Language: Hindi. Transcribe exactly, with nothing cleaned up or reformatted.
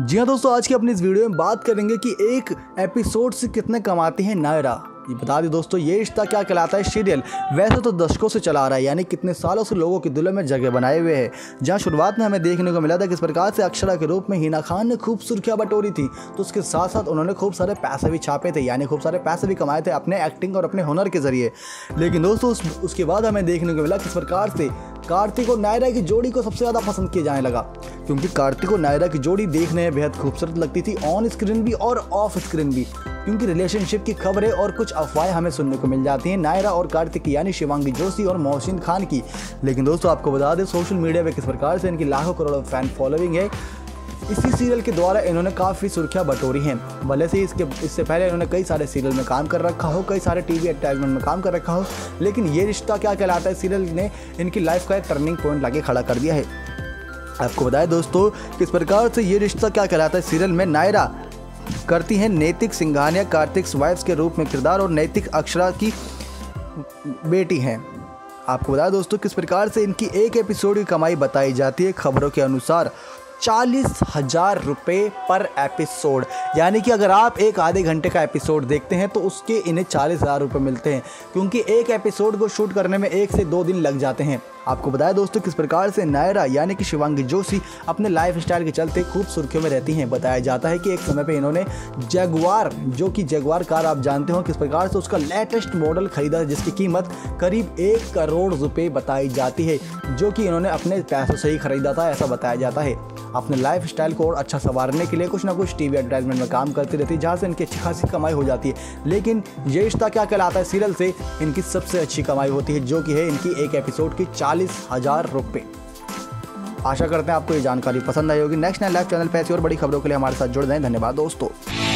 जी हाँ दोस्तों, आज की अपनी इस वीडियो में बात करेंगे कि एक एपिसोड से कितने कमाती है नायरा। ये बता दी दोस्तों, ये रिश्ता क्या कहलाता है सीरियल वैसे तो दशकों से चला आ रहा है, यानी कितने सालों से लोगों के दिलों में जगह बनाए हुए है। जहाँ शुरुआत में हमें देखने को मिला था किस प्रकार से अक्षरा के रूप में हिना खान ने खूब सुर्खियां बटोरी थी, तो उसके साथ साथ उन्होंने खूब सारे पैसे भी छापे थे, यानी खूब सारे पैसे भी कमाए थे अपने एक्टिंग और अपने हुनर के जरिए। लेकिन दोस्तों उस, उसके बाद हमें देखने को मिला किस प्रकार से कार्तिक और नायरा की जोड़ी को सबसे ज़्यादा पसंद किया जाने लगा, क्योंकि कार्तिक और नायरा की जोड़ी देखने में बेहद खूबसूरत लगती थी, ऑन स्क्रीन भी और ऑफ स्क्रीन भी, क्योंकि रिलेशनशिप की खबरें और कुछ अफवाहें हमें सुनने को मिल जाती हैं नायरा और कार्तिक की, यानी शिवांगी जोशी और मोहसिन खान की। लेकिन दोस्तों आपको बता दें, सोशल मीडिया पे किस प्रकार से इनकी लाखों करोड़ों फैन फॉलोइंग है। इसी सीरियल के द्वारा इन्होंने काफ़ी सुर्खियां बटोरी हैं। भले से इसके इससे पहले इन्होंने कई सारे सीरियल में काम कर रखा हो, कई सारे टीवी एडवर्टाइजमेंट में काम कर रखा हो, लेकिन ये रिश्ता क्या कहलाता है सीरियल ने इनकी लाइफ का एक टर्निंग पॉइंट लाके खड़ा कर दिया है। आपको बताएं दोस्तों किस प्रकार से ये रिश्ता क्या कहलाता है सीरियल में नायरा करती हैं नैतिक सिंघानिया, कार्तिक वाइफ्स के रूप में किरदार, और नैतिक अक्षरा की बेटी हैं। आपको बताएं दोस्तों किस प्रकार से इनकी एक एपिसोड की कमाई बताई जाती है खबरों के अनुसार चालीस हज़ार रुपये पर एपिसोड, यानी कि अगर आप एक आधे घंटे का एपिसोड देखते हैं तो उसके इन्हें चालीस हज़ार रुपये मिलते हैं, क्योंकि एक एपिसोड को शूट करने में एक से दो दिन लग जाते हैं। आपको बताया दोस्तों किस प्रकार से नायरा यानी कि शिवांगी जोशी अपने लाइफ स्टाइल के चलते खूब सुर्खियों में रहती हैं। बताया जाता है कि एक समय पे इन्होंने जगुआर, जो कि जगुआर कार आप जानते हो किस प्रकार से, उसका लेटेस्ट मॉडल खरीदा जिसकी कीमत करीब एक करोड़ रुपए बताई जाती है, जो कि इन्होंने अपने पैसों से ही खरीदा था, ऐसा बताया जाता है। अपने लाइफ स्टाइल को और अच्छा संवारने के लिए कुछ ना कुछ टीवी एडवर्टाइजमेंट में काम करती रहती है, जहाँ से इनकी अच्छी खासी कमाई हो जाती है। लेकिन ये रिश्ता क्या कहलाता है सीरियल से इनकी सबसे अच्छी कमाई होती है, जो कि है इनकी एक एपिसोड की चालीस हजार रुपये। आशा करते हैं आपको ये जानकारी पसंद आई होगी। नेक्स्ट नाइन लाइफ चैनल पे ऐसी और बड़ी खबरों के लिए हमारे साथ जुड़ जाएं। धन्यवाद दोस्तों।